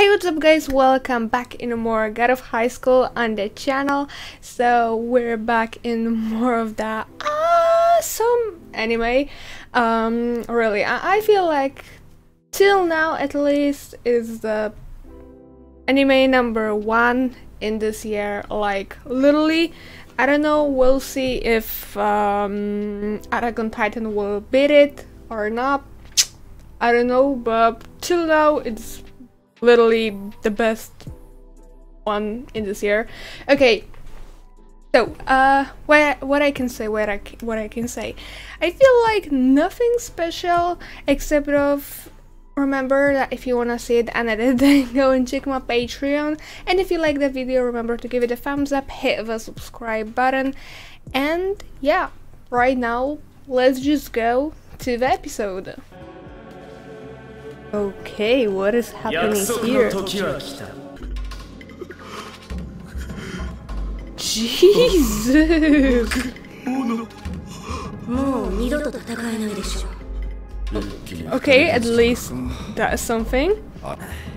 Hey, what's up guys, welcome back in more God of High School on the channel. So we're back in more of that awesome anime. Really, I feel like till now at least is the anime number one in this year. Like literally, I don't know, we'll see if Attack on Titan will beat it or not, I don't know, but till now it's literally the best one in this year. Okay, so what I can say, I feel like nothing special except of remember that if you wanna see it unedited, then go and check my Patreon. And if you like the video, remember to give it a thumbs up, hit the subscribe button, and yeah, right now let's just go to the episode. Okay, what is happening here? Jesus! Okay, at least that's something.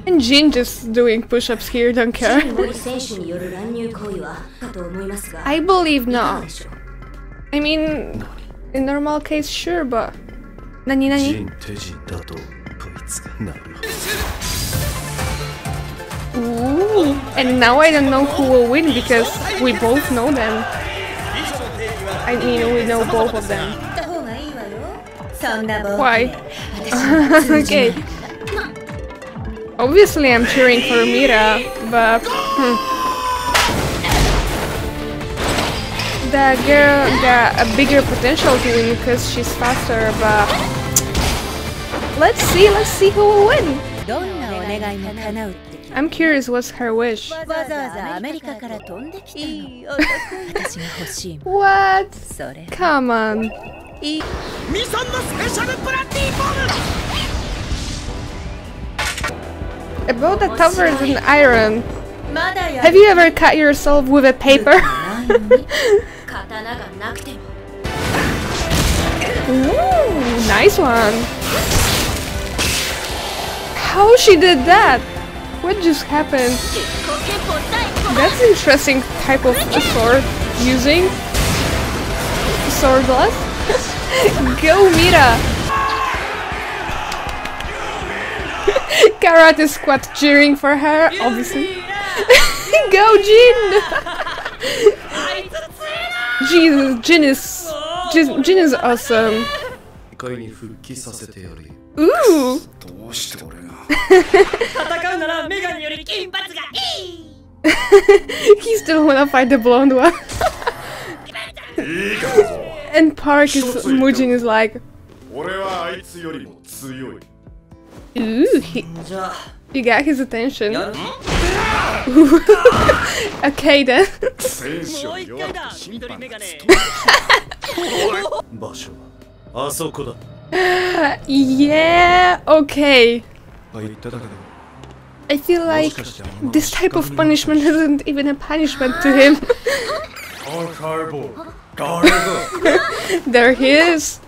And Jin just doing push-ups here, don't care. I believe not. I mean, in normal case, sure, but... Nani? Ooh, and now I don't know who will win because we both know them. I mean, we know both of them. Why? Okay. Obviously, I'm cheering for Mira, but the girl got a bigger potential to win because she's faster, but. Let's see who will win! I'm curious, what's her wish? What? Come on! About the tougher than iron. Have you ever cut yourself with a paper? Ooh, nice one! How she did that? What just happened? That's an interesting type of sword using. Sword blast? Go Mira! Karate squad cheering for her, obviously. Go Jin! Jesus, Jin is awesome. Ooh! He still wanna fight the blonde one. And Mujin is like, ooh, you got his attention. Okay then. Yeah, okay. I feel like this type of punishment isn't even a punishment to him. There he is.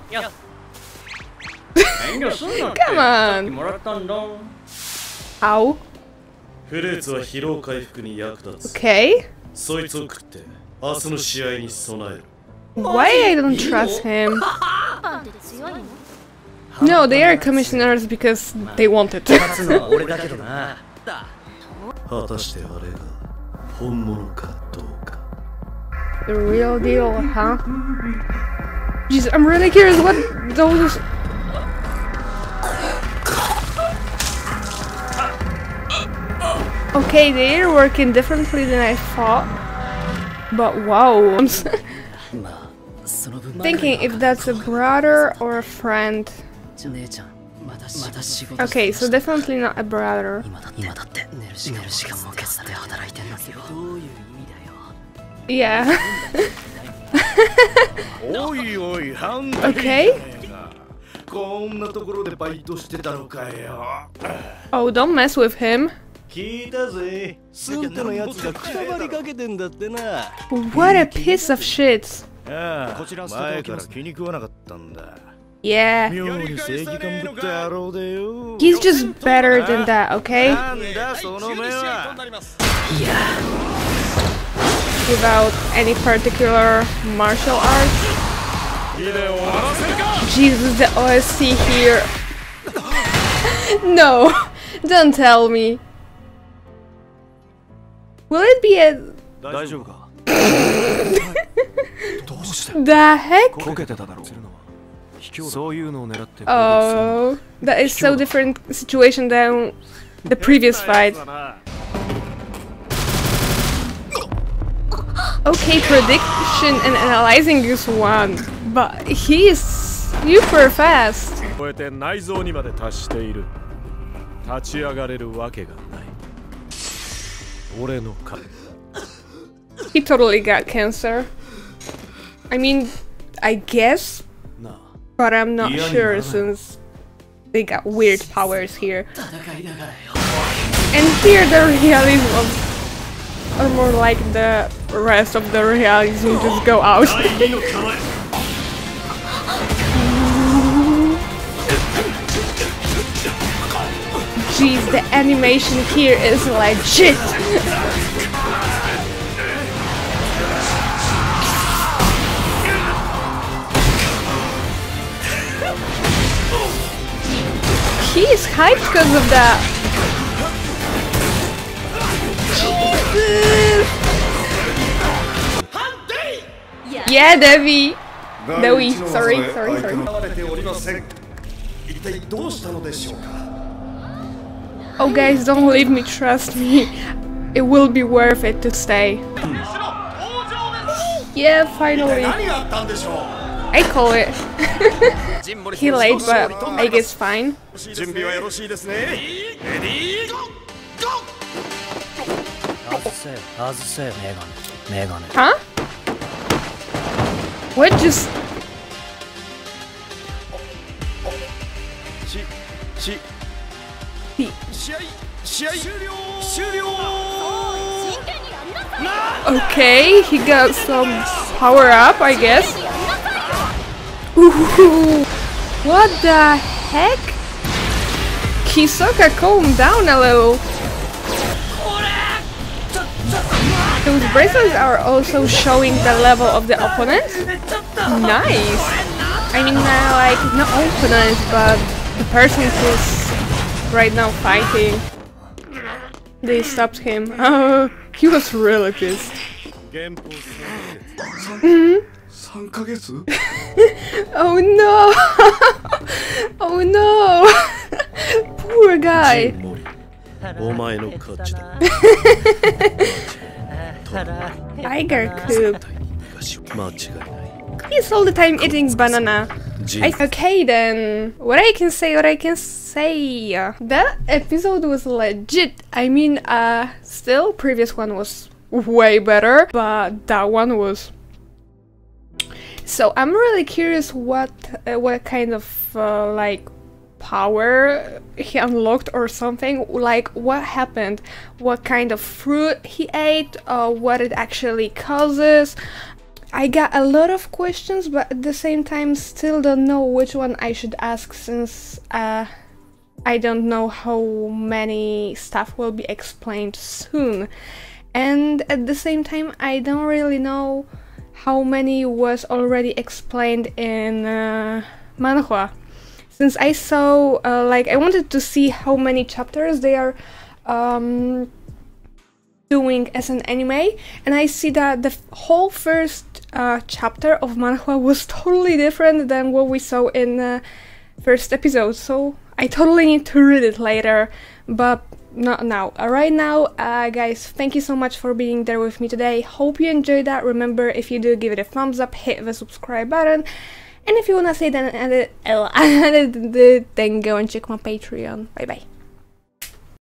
Come on. Ow. Okay. Why I don't trust him? No, they are commissioners because they want it. The real deal, huh? Jeez, I'm really curious what those... Okay, they are working differently than I thought. But wow, I'm thinking if that's a brother or a friend. Okay, so definitely not a brother. Yeah. Okay. Oh, don't mess with him. What a piece of shit. Yeah. He's just better than that, okay? Yeah. Without any particular martial arts. Jesus, the OSC here. No, don't tell me. Will it be a... The heck? Oh, that is so different situation than the previous fight. Okay, prediction and analyzing is one, but he is super fast. He totally got cancer. I mean, I guess, but I'm not sure since they got weird powers here. And here the realism or more like the rest of the realism just go out. Jeez, the animation here is legit! He is hyped because of that. Jesus. Yeah, Debbie. Debbie, sorry. Oh, guys, don't leave me. Trust me, it will be worth it to stay. Yeah, finally. I call it. He late, but I guess fine. Huh? What just... Okay, he got some power up, I guess. Ooh, what the heck? Hisoka, calm down a little. Those bracelets are also showing the level of the opponent. Nice. I mean, like, not opponent, but the person who's right now fighting. They stopped him. Oh, he was really pissed. Mm-hmm. Oh no! Oh no! Poor guy! Tiger Cub. He's all the time eating banana. Okay then, what I can say. That episode was legit. I mean, still, previous one was way better, but that one was... So I'm really curious what kind of like power he unlocked or something, like what happened, what kind of fruit he ate, what it actually causes. I got a lot of questions, but at the same time still don't know which one I should ask, since I don't know how many stuff will be explained soon, and at the same time I don't really know how many was already explained in Manhwa, since I saw like I wanted to see how many chapters they are doing as an anime, and I see that the whole first chapter of Manhwa was totally different than what we saw in the first episode, so I totally need to read it later, but not now. Right now, guys, thank you so much for being there with me today. Hope you enjoyed that. Remember, if you do, give it a thumbs up, hit the subscribe button, and if you wanna say then go and check my Patreon. Bye bye.